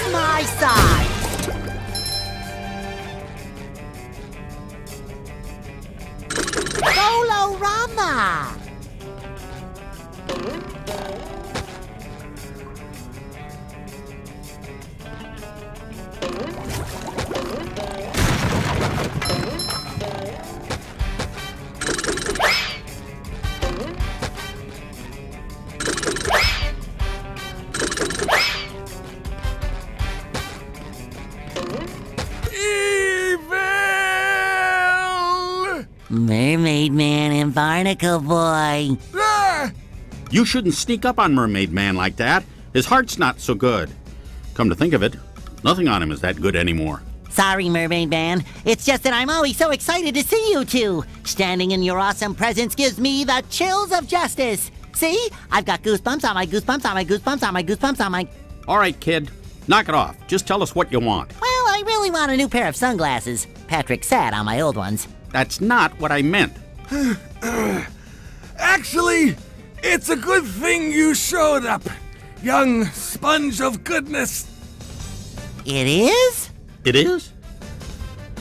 That's my side! Bolorama! Mermaid Man and Barnacle Boy. Ah! You shouldn't sneak up on Mermaid Man like that. His heart's not so good. Come to think of it, nothing on him is that good anymore. Sorry, Mermaid Man. It's just that I'm always so excited to see you two. Standing in your awesome presence gives me the chills of justice. See? I've got goosebumps on my goosebumps on my goosebumps on my goosebumps on my... All right, kid. Knock it off. Just tell us what you want. Well, I really want a new pair of sunglasses. Patrick sat on my old ones. That's not what I meant. Actually, it's a good thing you showed up, young sponge of goodness. It is? It is?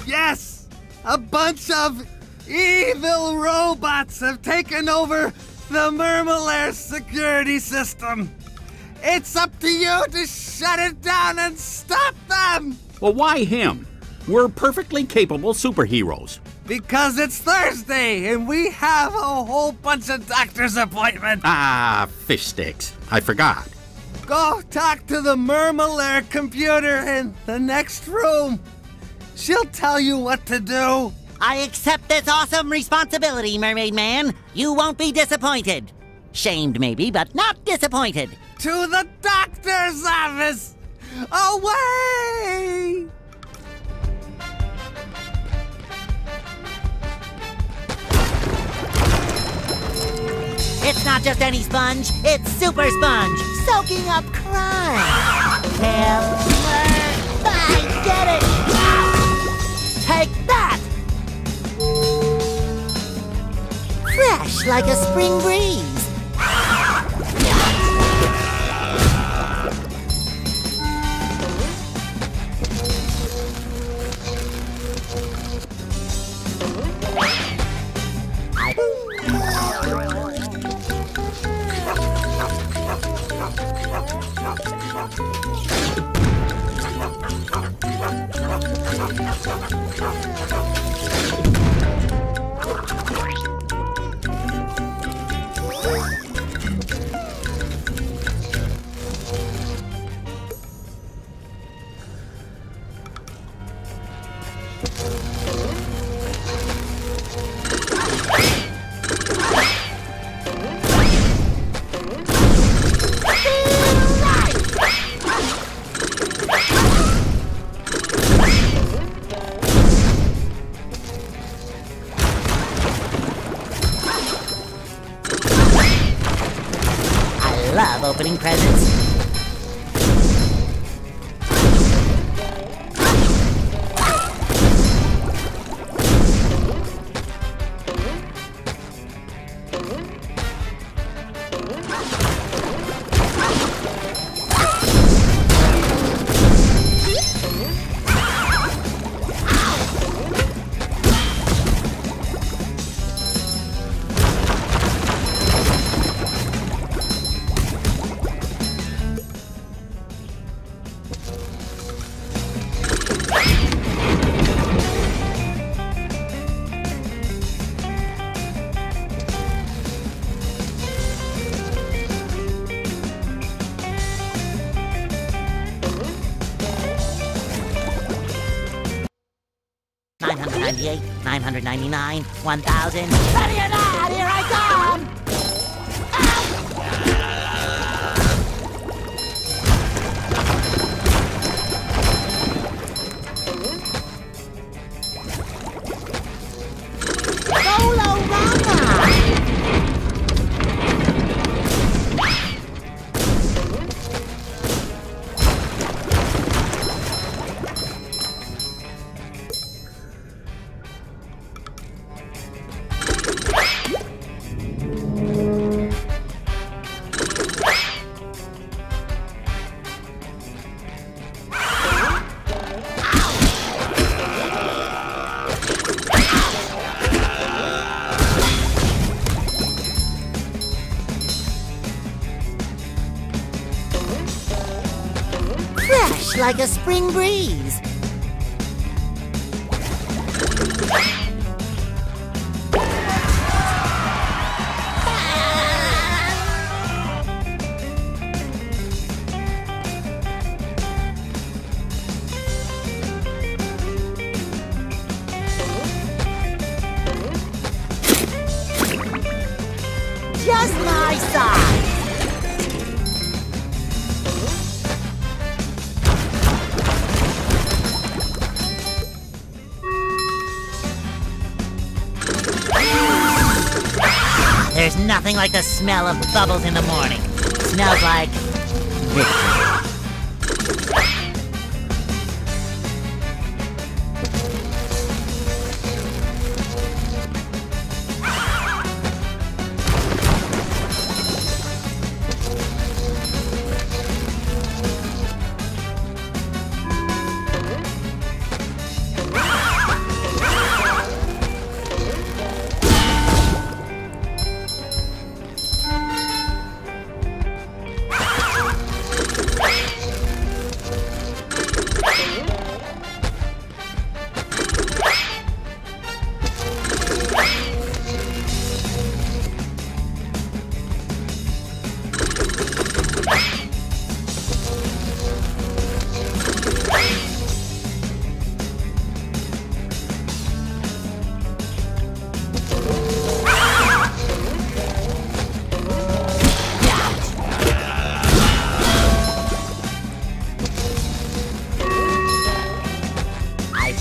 Yes! A bunch of evil robots have taken over the Mermalair security system. It's up to you to shut it down and stop them! Well, why him? We're perfectly capable superheroes. Because it's Thursday, and we have a whole bunch of doctor's appointments. Ah, fish sticks. I forgot. Go talk to the Mermalair computer in the next room. She'll tell you what to do. I accept this awesome responsibility, Mermaid Man. You won't be disappointed. Shamed, maybe, but not disappointed. To the doctor's office! Away! It's not just any sponge, it's super sponge, soaking up crime. I get it! Take that! Fresh like a spring breeze. Opening presents. $999, 1,000. Ready or not, here I come! fresh like a spring breeze. There's nothing like the smell of bubbles in the morning. It smells like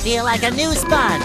feel like a new sponge.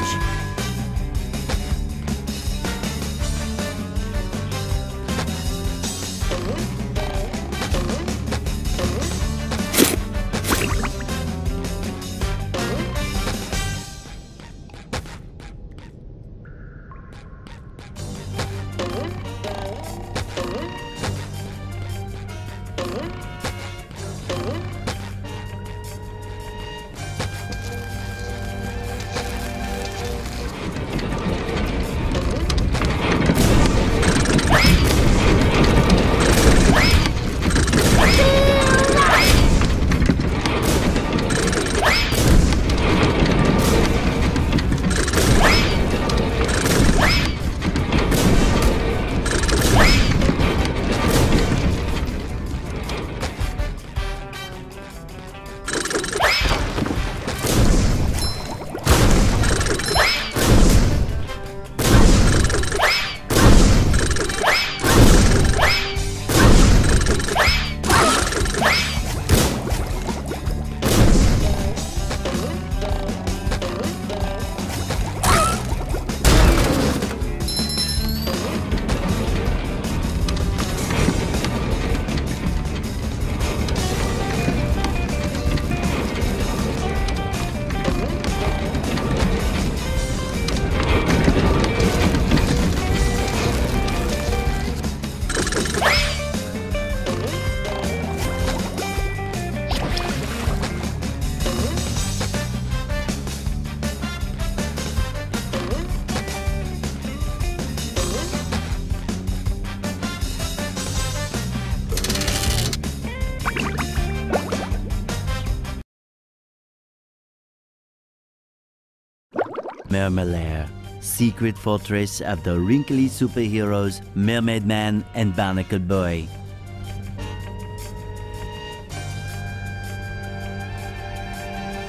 Mermalair, secret fortress of the wrinkly superheroes Mermaid Man and Barnacle Boy.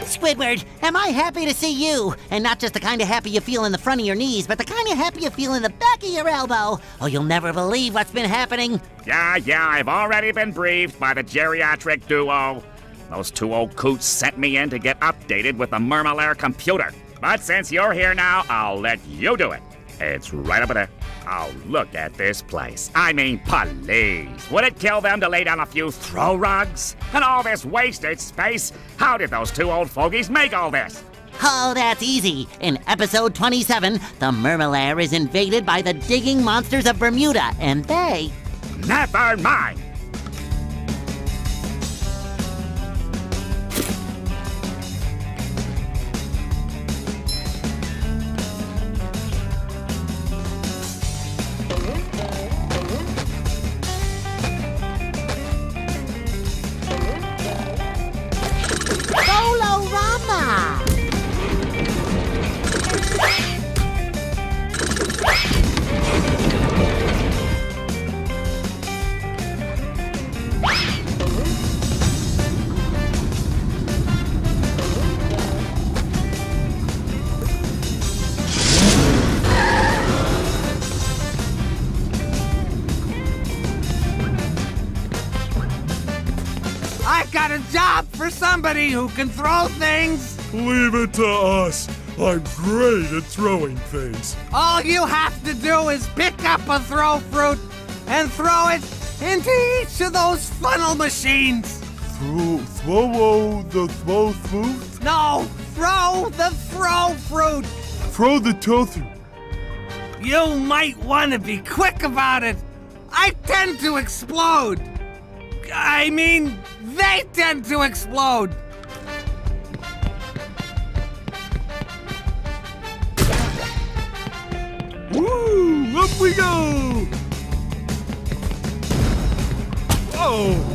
Squidward, am I happy to see you? And not just the kind of happy you feel in the front of your knees, but the kind of happy you feel in the back of your elbow. Oh, you'll never believe what's been happening. Yeah, I've already been briefed by the geriatric duo. Those two old coots sent me in to get updated with the Mermalair computer. But since you're here now, I'll let you do it. It's right over there. Oh, look at this place. I mean, please. Would it kill them to lay down a few throw rugs? And all this wasted space? How did those two old fogies make all this? Oh, that's easy. In episode 27, the Mermalair is invaded by the digging monsters of Bermuda, and they... Never mind. job for somebody who can throw things. Leave it to us. I'm great at throwing things. All you have to do is pick up a throw fruit and throw it into each of those funnel machines. Throw the throw fruit? No, throw the throw fruit. Throw the tofu. You might want to be quick about it. I tend to explode. I mean, they tend to explode. Woo! Up we go! Whoa!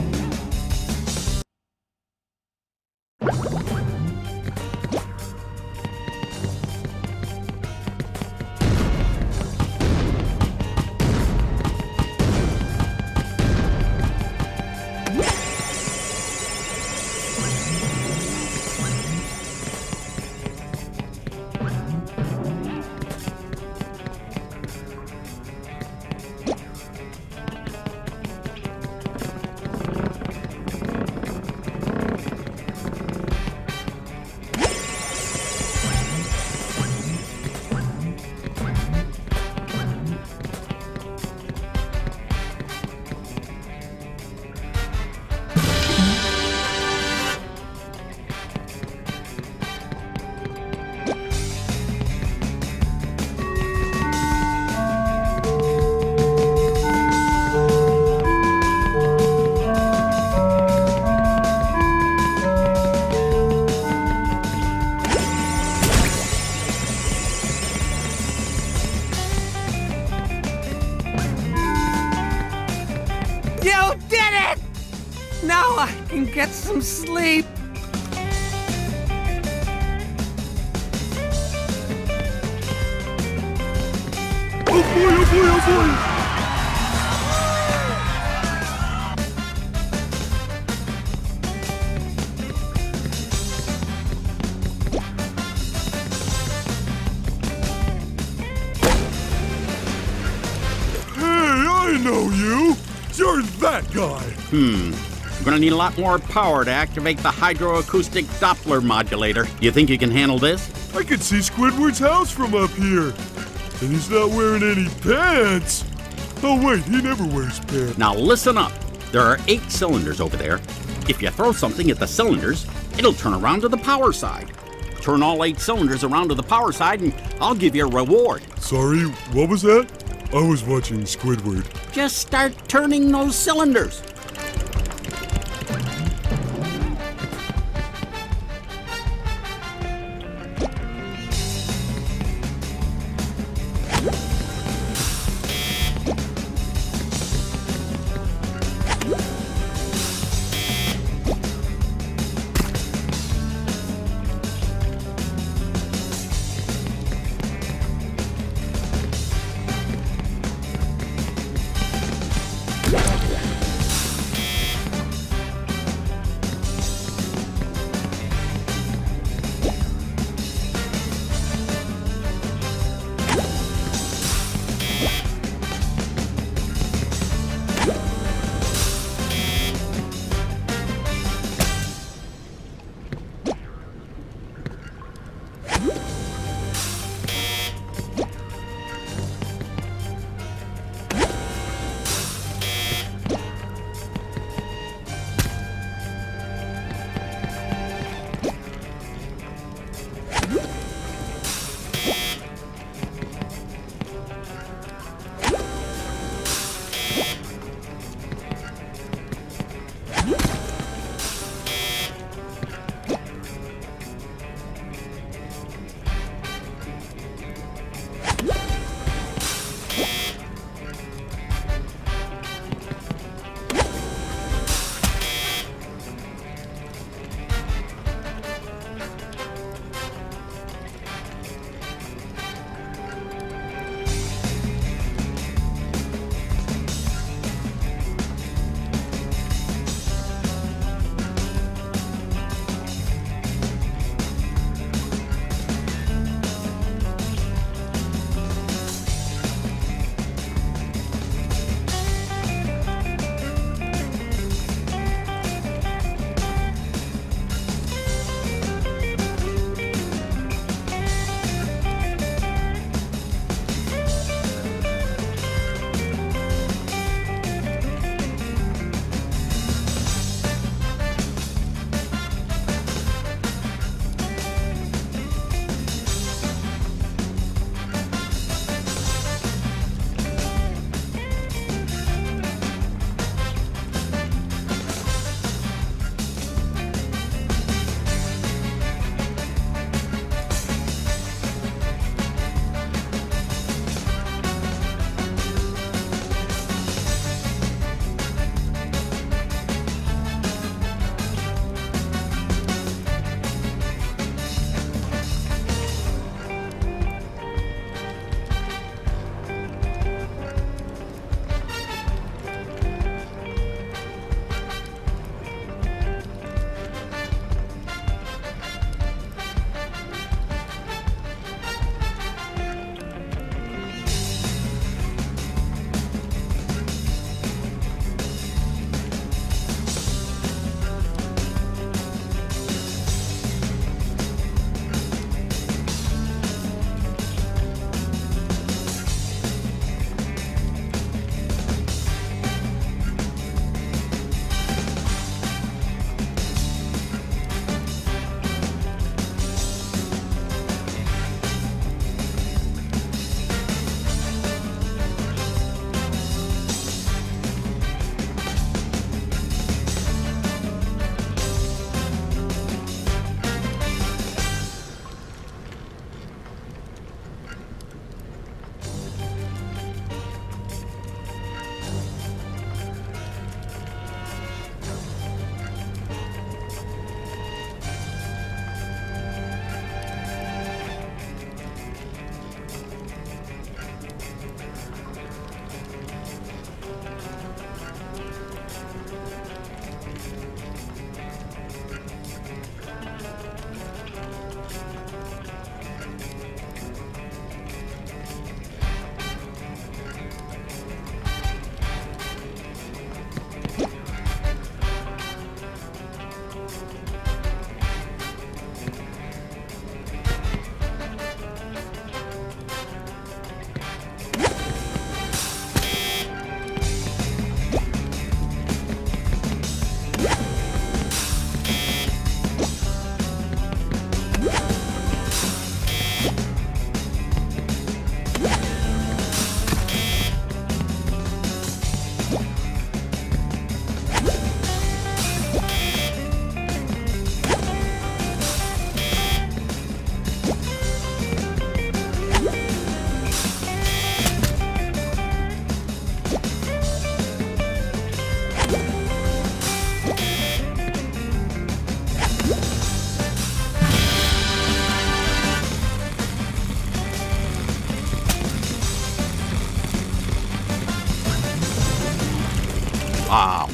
Get some sleep. Oh boy, oh boy, oh boy. Hey, I know you. You're that guy. I'm gonna need a lot more power to activate the hydroacoustic Doppler modulator. You think you can handle this? I can see Squidward's house from up here. And he's not wearing any pants. Oh wait, he never wears pants. Now listen up. There are 8 cylinders over there. If you throw something at the cylinders, it'll turn around to the power side. Turn all 8 cylinders around to the power side and I'll give you a reward. Sorry, what was that? I was watching Squidward. Just start turning those cylinders.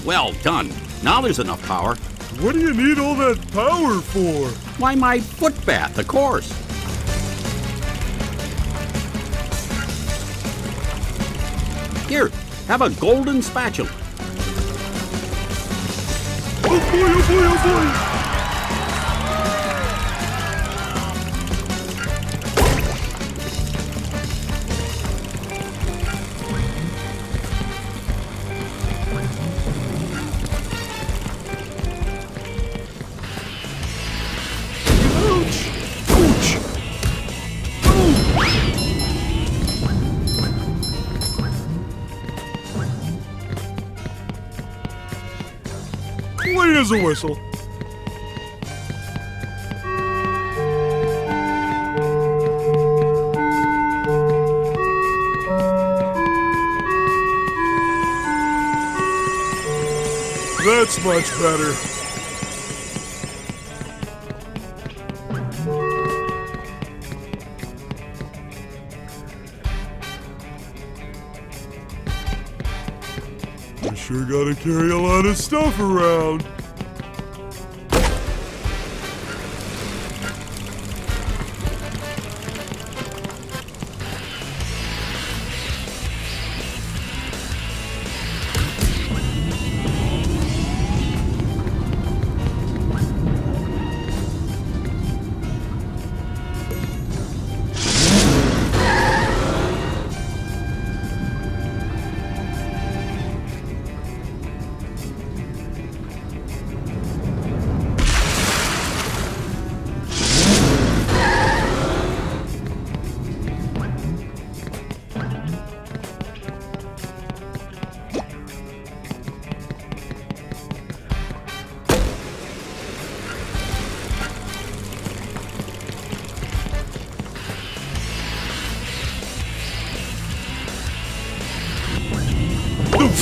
Well done. Now there's enough power. What do you need all that power for? Why, my foot bath, of course. Here, have a golden spatula. Oh boy, oh boy, oh boy. Ouch! Ouch! Oh! Clean as a whistle. That's much better. Sure gotta carry a lot of stuff around.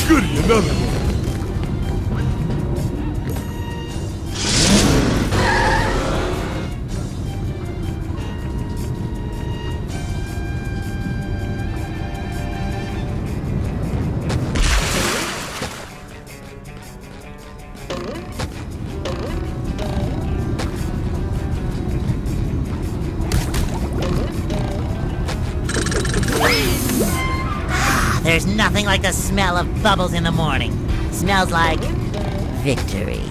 Goody, another one. There's nothing like the smell of bubbles in the morning. Smells like victory.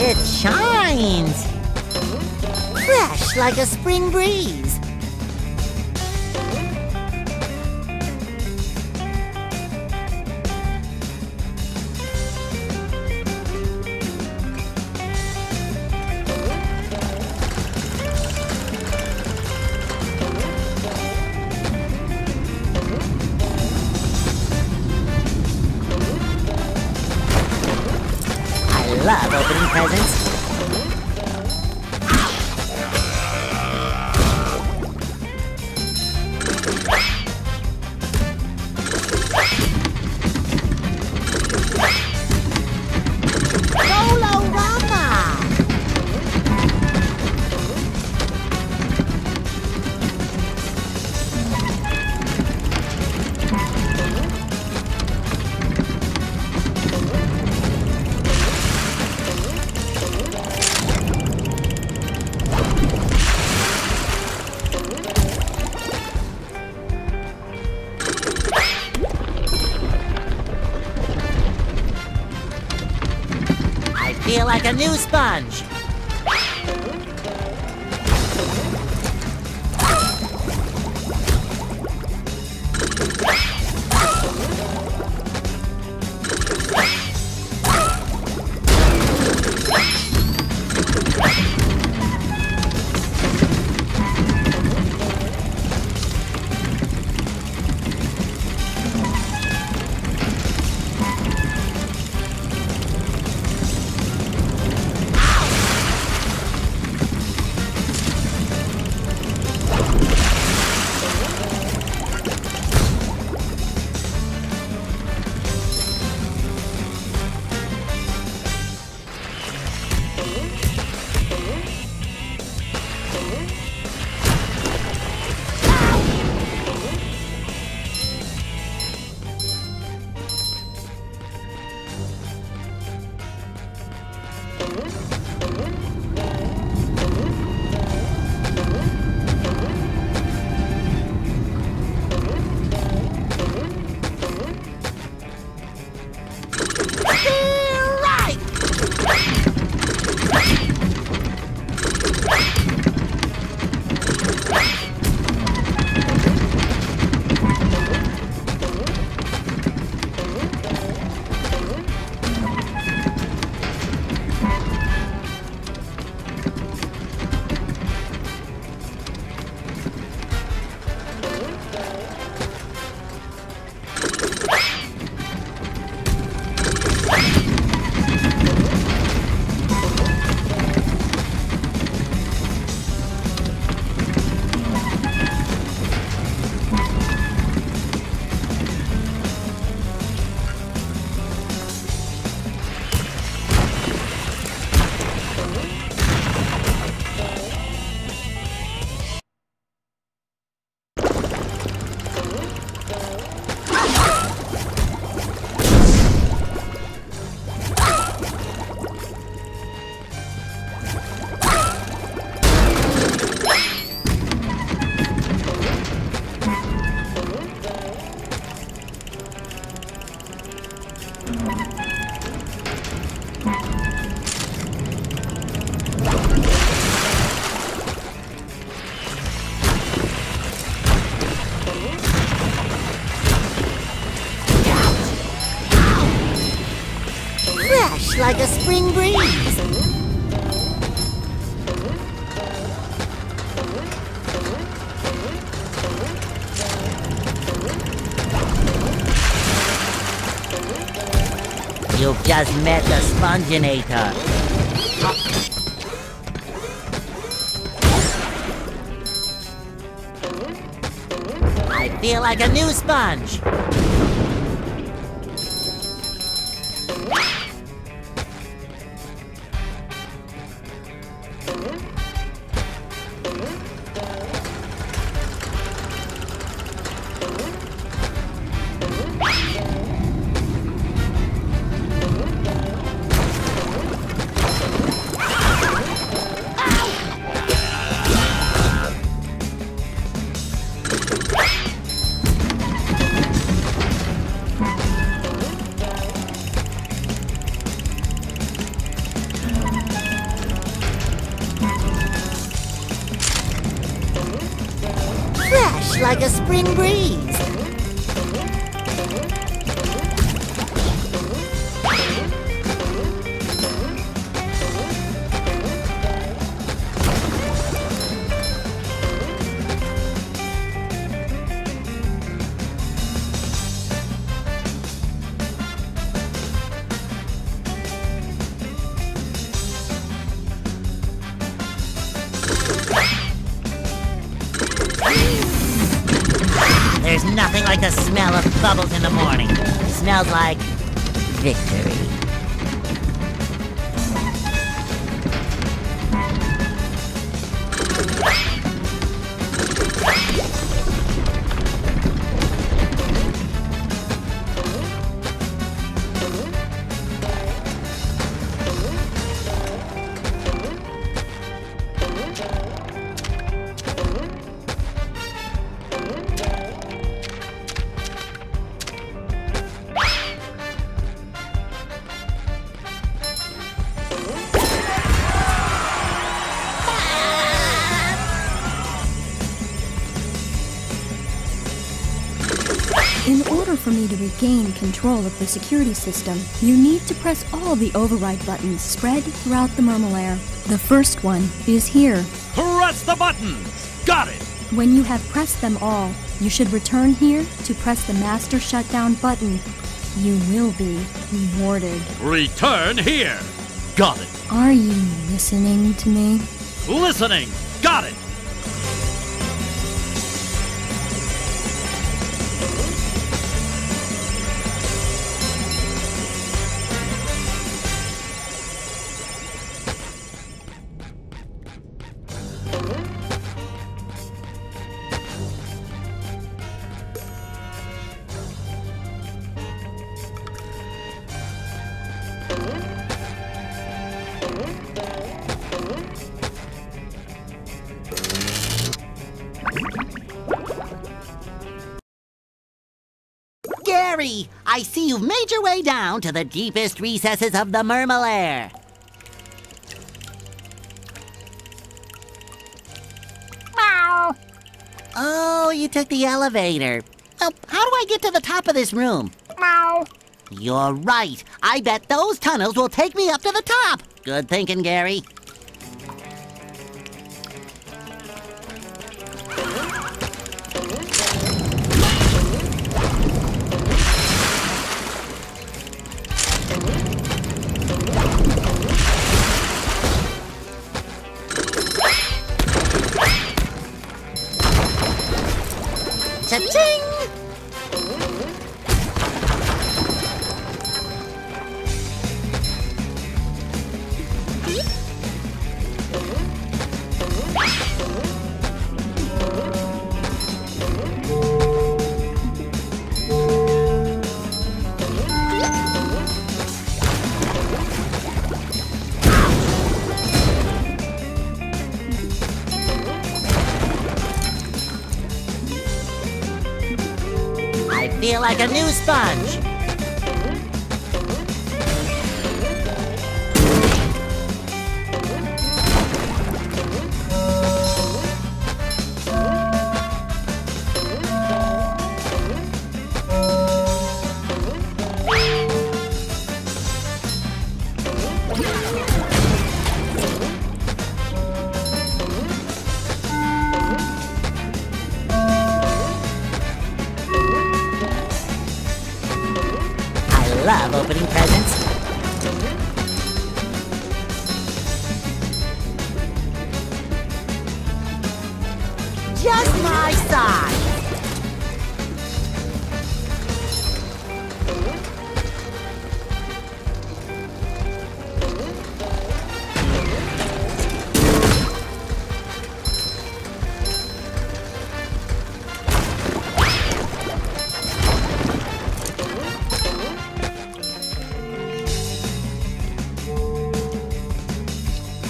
It shines! Fresh like a spring breeze. I love opening presents. Feel like a new sponge. just like a spring breeze. You've just met the Sponginator. I feel like a new sponge. Like a spring breeze. There's nothing like the smell of bubbles in the morning. It smells like victory. In order for me to regain control of the security system, you need to press all the override buttons spread throughout the Mermalair. The first one is here. Press the buttons! Got it! When you have pressed them all, you should return here to press the master shutdown button. You will be rewarded. Return here! Got it! Are you listening to me? Listening! Got it! Gary, I see you've made your way down to the deepest recesses of the Mermalair. Meow. Oh, you took the elevator. Well, how do I get to the top of this room? Meow. You're right. I bet those tunnels will take me up to the top. Good thinking, Gary. Cha-ching! Feel like a new sponge. love opening presents. Just my size! Like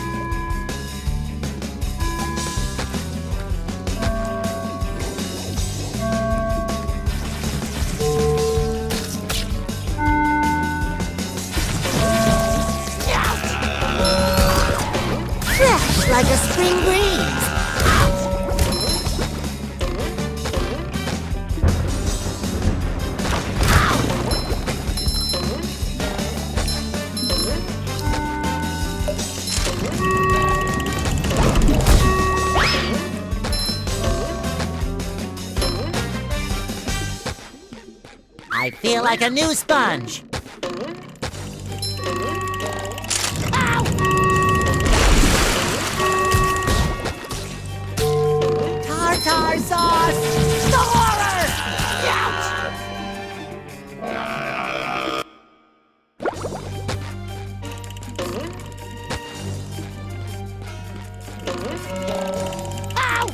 a spring breeze. I feel like a new sponge. Tartar sauce! The horror! Ouch! Ow! Ow!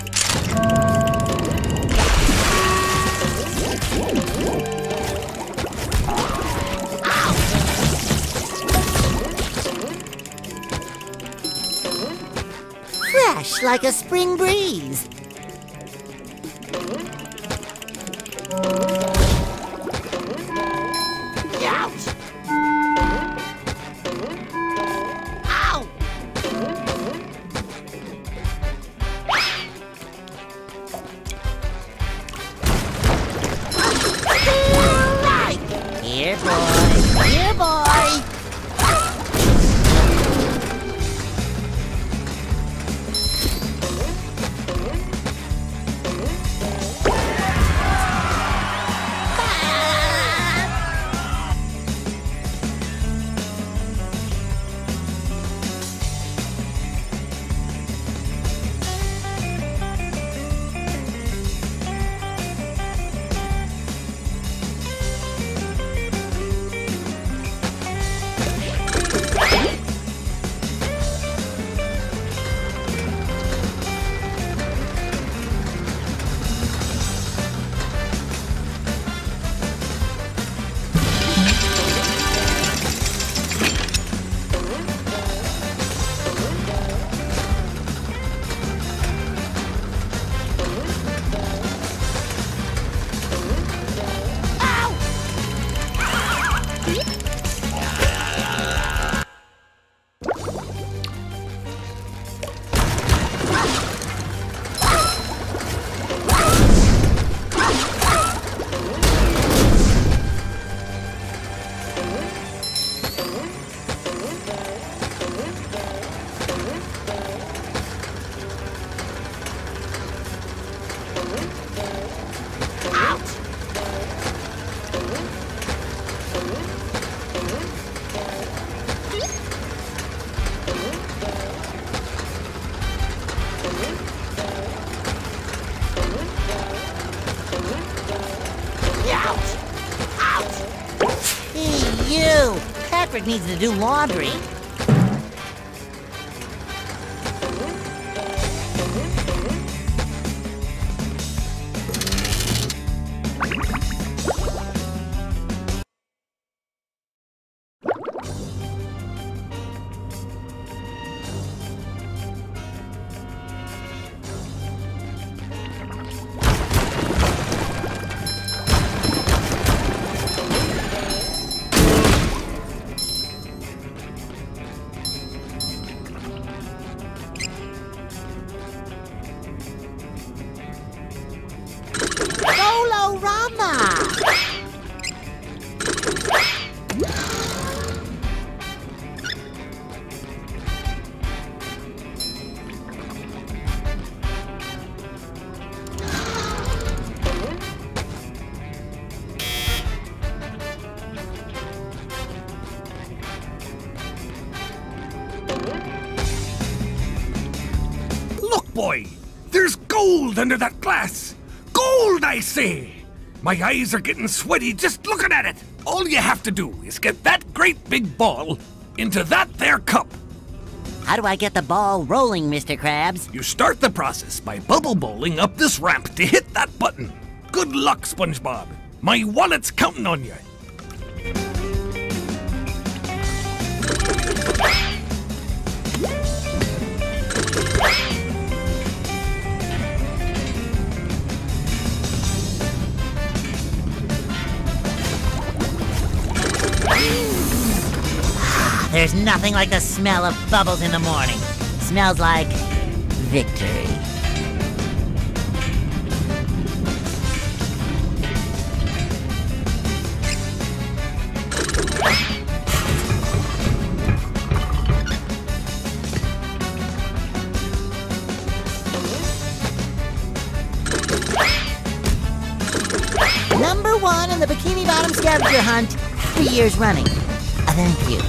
Fresh like a spring breeze. Patrick needs to do laundry. under that glass! Gold, I say! My eyes are getting sweaty just looking at it! All you have to do is get that great big ball into that there cup! How do I get the ball rolling, Mr. Krabs? You start the process by bubble bowling up this ramp to hit that button. Good luck, SpongeBob. My wallet's counting on you. There's nothing like the smell of bubbles in the morning. Smells like victory. Number one in the Bikini Bottom scavenger hunt 3 years running. Thank you.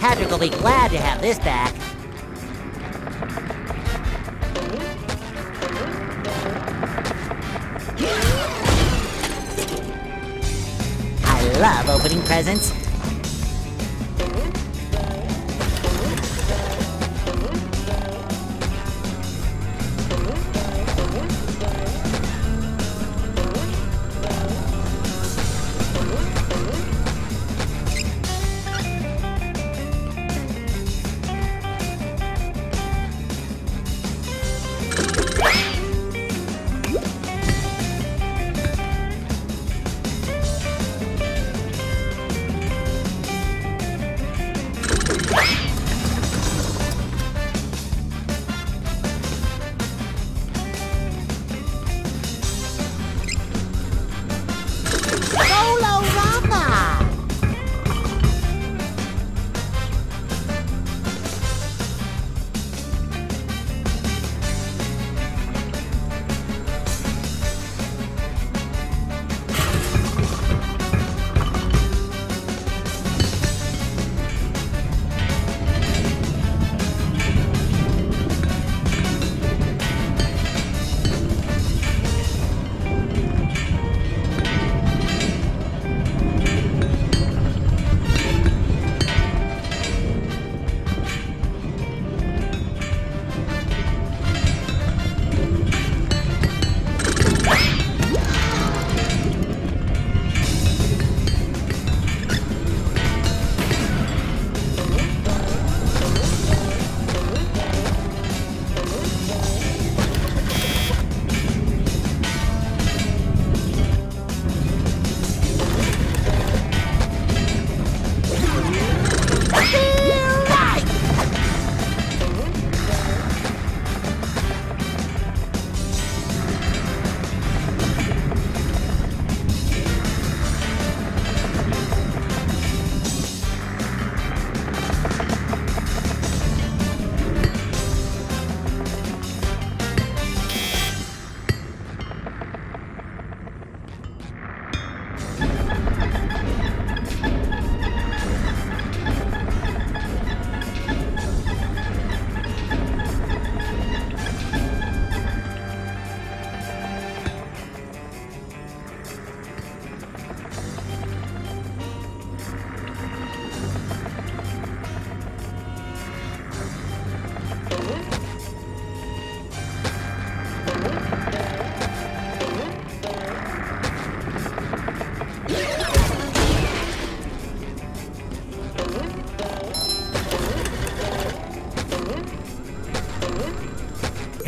Patrick will be glad to have this back. I love opening presents.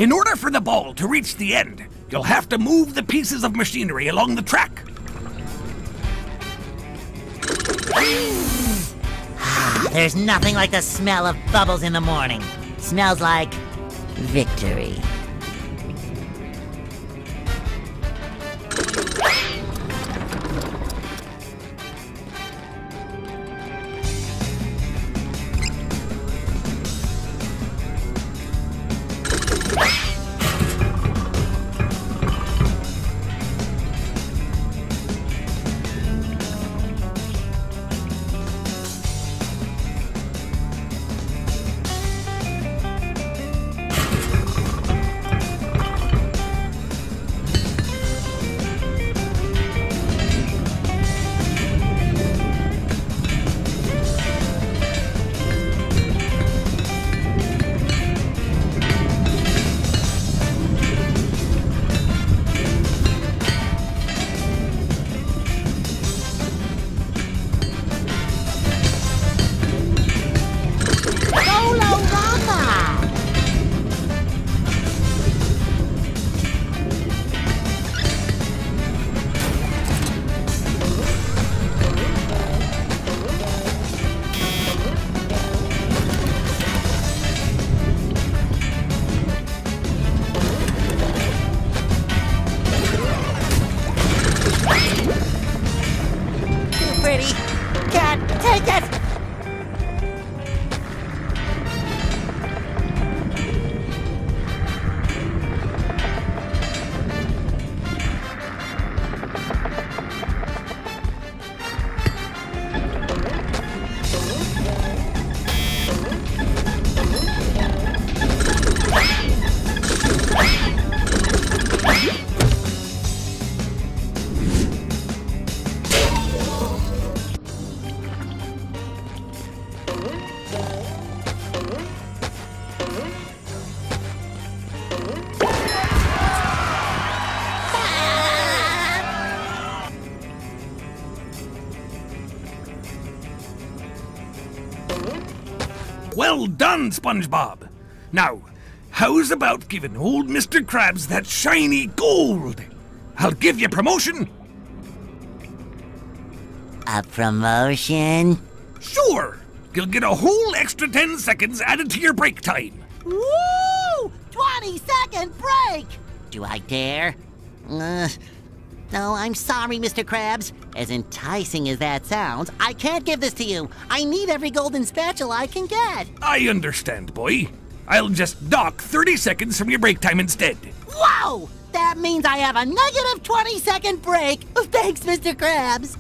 In order for the ball to reach the end, you'll have to move the pieces of machinery along the track. There's nothing like the smell of bubbles in the morning. Smells like victory. Well done, SpongeBob! Now, how's about giving old Mr. Krabs that shiny gold? I'll give you promotion! A promotion? Sure! You'll get a whole extra 10 seconds added to your break time! Woo! 20-second break! Do I dare? No, I'm sorry, Mr. Krabs. As enticing as that sounds, I can't give this to you. I need every golden spatula I can get. I understand, boy. I'll just dock 30 seconds from your break time instead. Whoa! That means I have a negative 20-second break. Thanks, Mr. Krabs.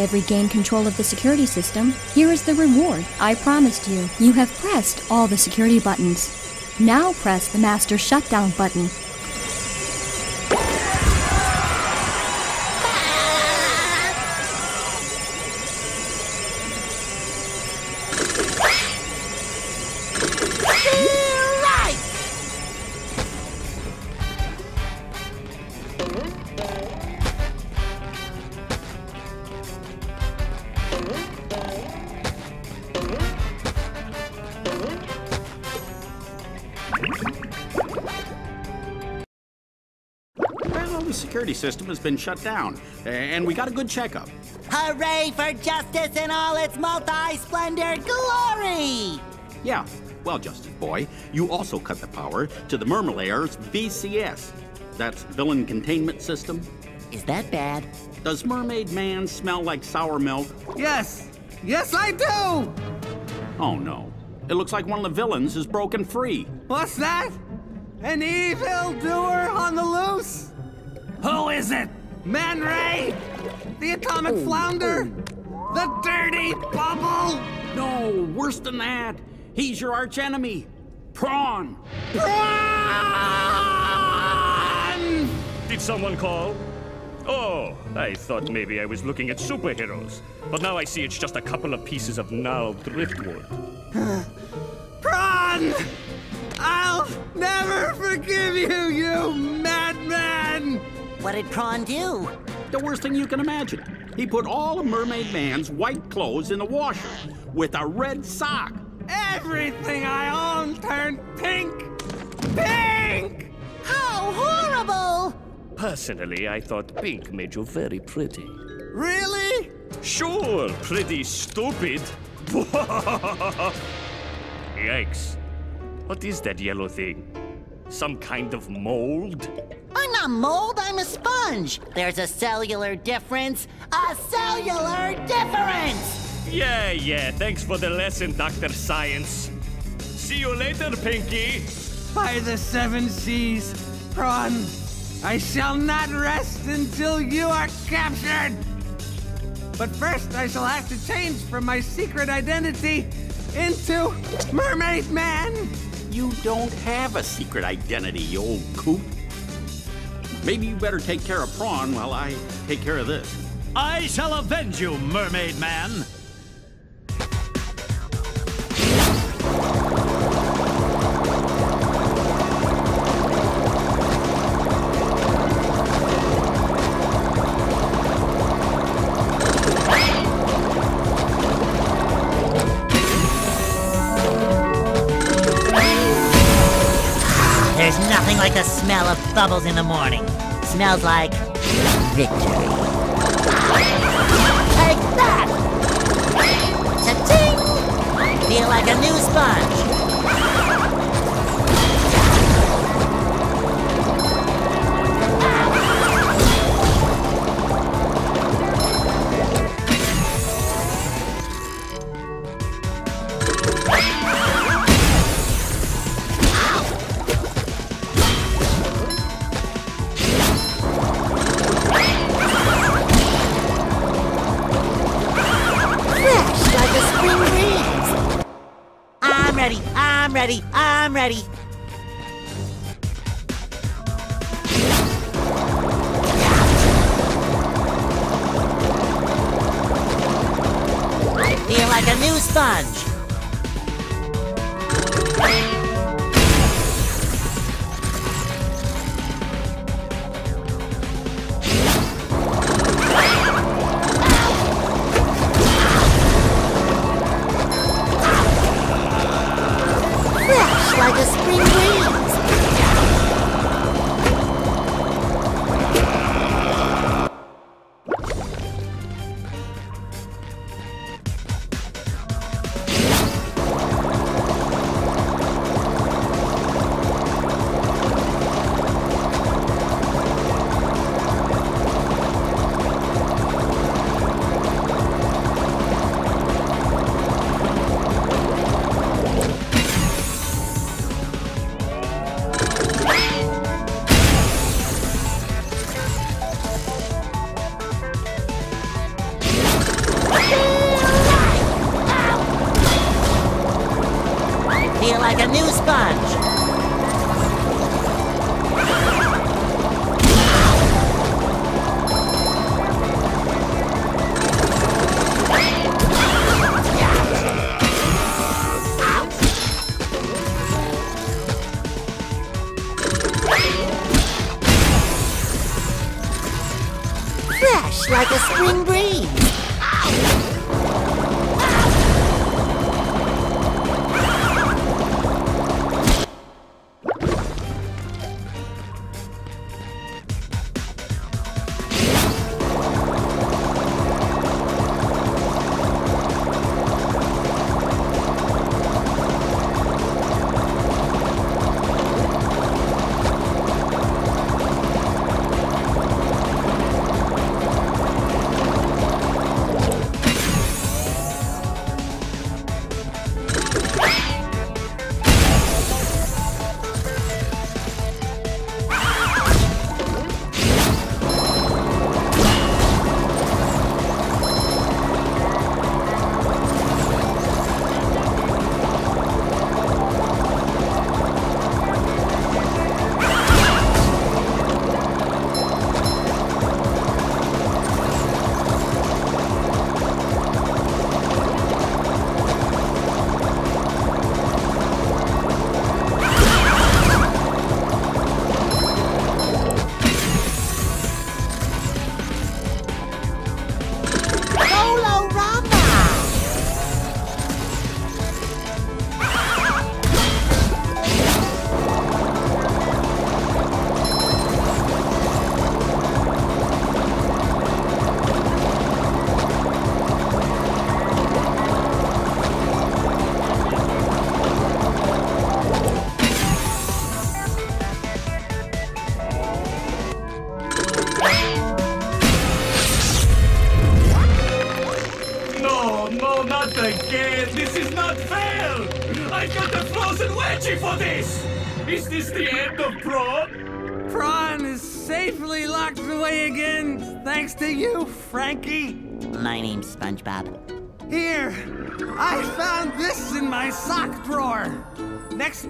have regained control of the security system, here is the reward I promised you. You have pressed all the security buttons. Now press the master shutdown button. System has been shut down, and we got a good checkup. Hooray for justice in all its multi-splendor glory! Yeah, well, Justice Boy, you also cut the power to the Mermalair's VCS. That's Villain Containment System. Is that bad? Does Mermaid Man smell like sour milk? Yes! Yes, I do! Oh, no. It looks like one of the villains is broken free. What's that? An evildoer on the loose? Who is it? Man Ray? The Atomic Flounder? The Dirty Bubble? No, worse than that. He's your archenemy, Prawn. Prawn! Did someone call? Oh, I thought maybe I was looking at superheroes. But now I see it's just a couple of pieces of gnarled driftwood. Prawn! I'll never forgive you, you madman! What did Prawn do? The worst thing you can imagine. He put all of Mermaid Man's white clothes in the washer with a red sock. Everything I own turned pink. Pink! How horrible! Personally, I thought pink made you very pretty. Really? Sure, pretty stupid. Yikes. What is that yellow thing? Some kind of mold? I'm not mold, I'm a sponge. There's a cellular difference. A cellular difference! Yeah, thanks for the lesson, Dr. Science. See you later, Pinky. By the seven seas, Prawn, I shall not rest until you are captured. But first, I shall have to change from my secret identity into Mermaid Man. You don't have a secret identity, you old coot. Maybe you better take care of Prawn while I take care of this. I shall avenge you, Mermaid Man! There's nothing like the smell of bubbles in the morning. Smells like victory. Take that! Ta-ting! Feel like a new sponge. I'm ready. I feel like a new sponge. like a new sponge. Like a spring breeze.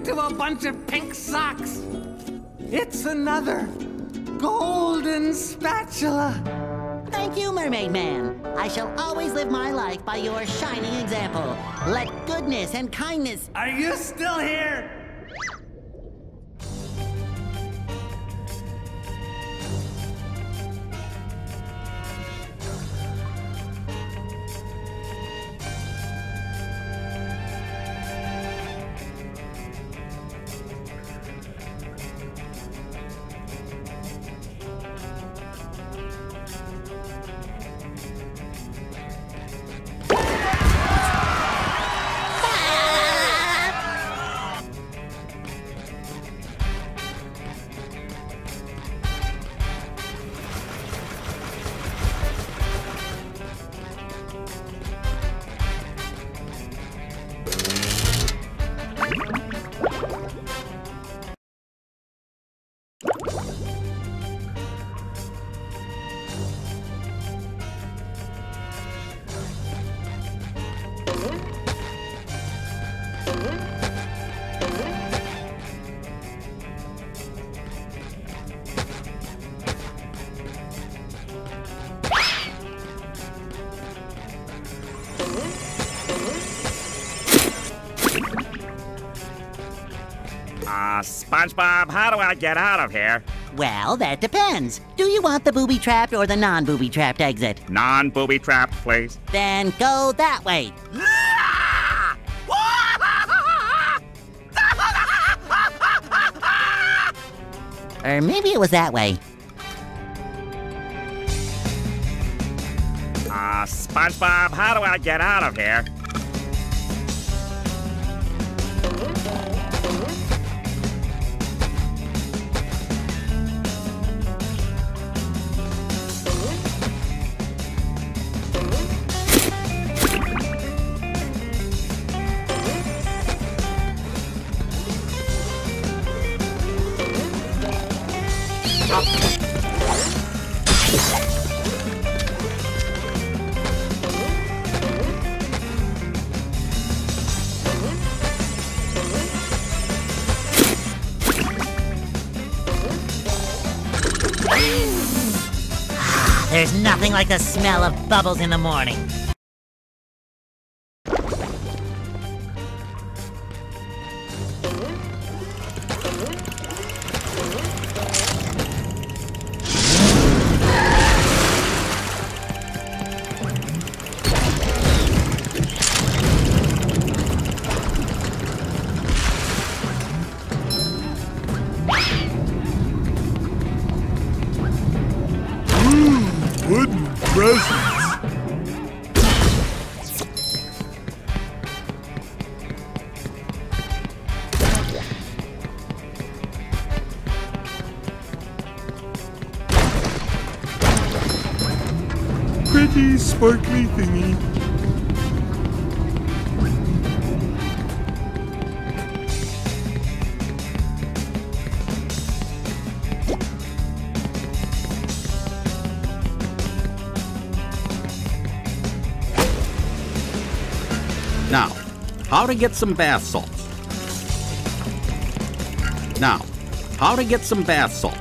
To a bunch of pink socks. It's another golden spatula. Thank you, Mermaid Man. I shall always live my life by your shining example. Let goodness and kindness... Are you still here? SpongeBob, how do I get out of here? Well, that depends. Do you want the booby-trapped or the non-booby-trapped exit? Non-booby-trapped, please. Then go that way. Or maybe it was that way. SpongeBob, how do I get out of here? There's nothing like the smell of bubbles in the morning. Sparkly thingy. Now, how to get some bath salts. Now, how to get some bath salts.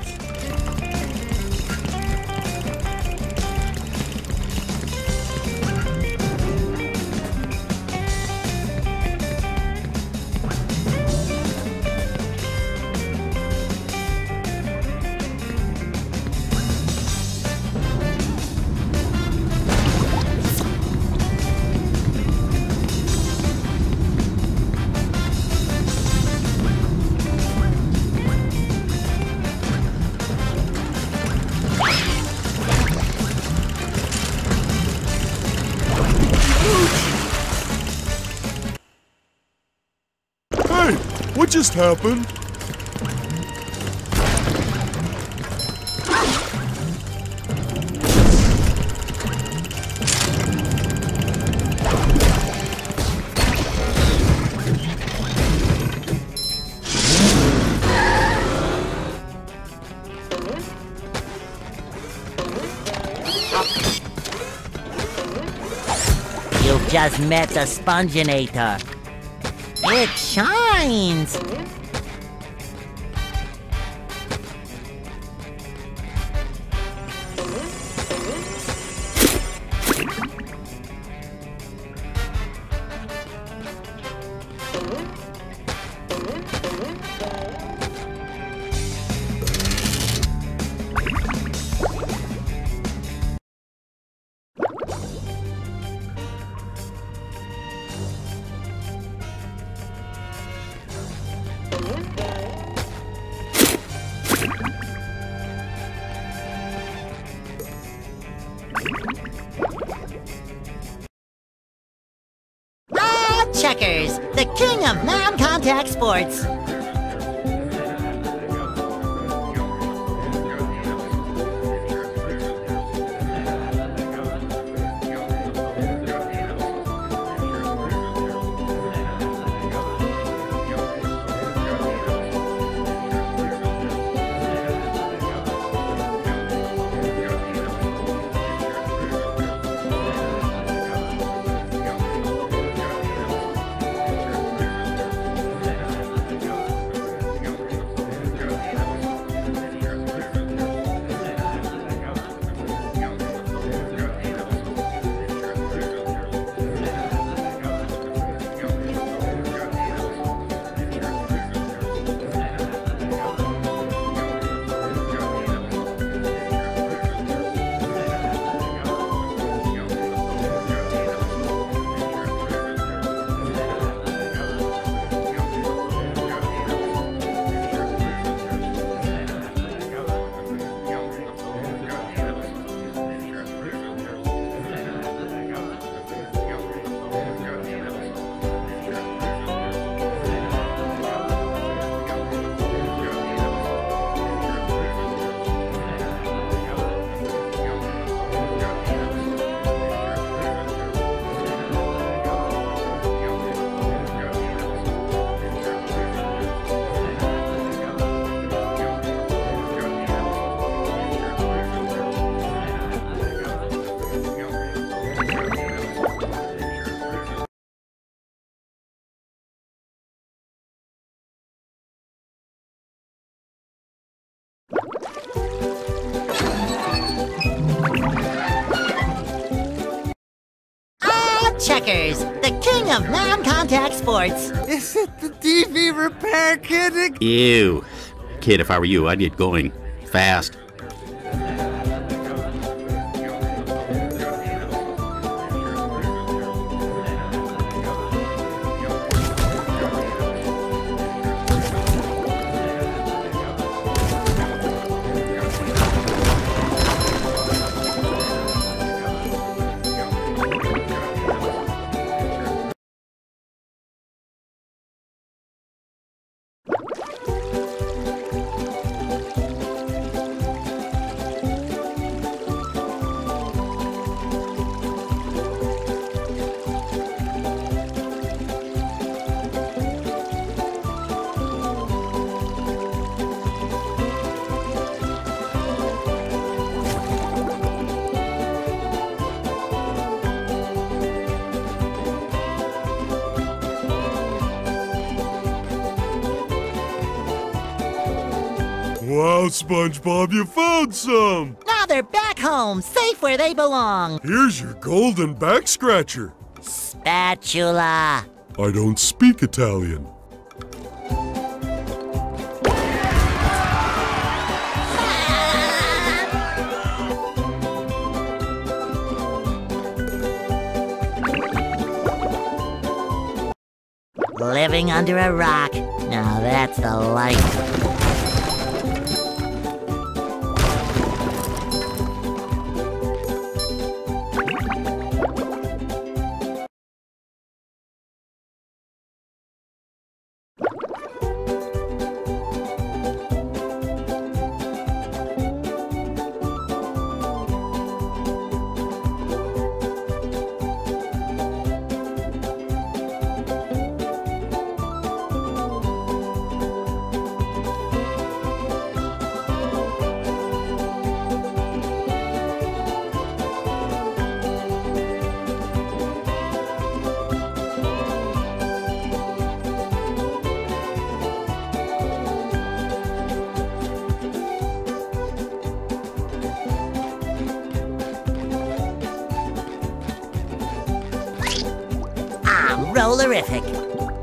What just happened? You've just met the Sponginator. It shines! Checkers, the king of non-contact sports. Snickers, the king of non-contact sports. Is it the TV repair kid? Ew. Kid, if I were you, I'd get going. Fast. Wow, SpongeBob, you found some! Now they're back home, safe where they belong. Here's your golden back scratcher. Spatula. I don't speak Italian. Living under a rock. Now that's the life. Rollerific.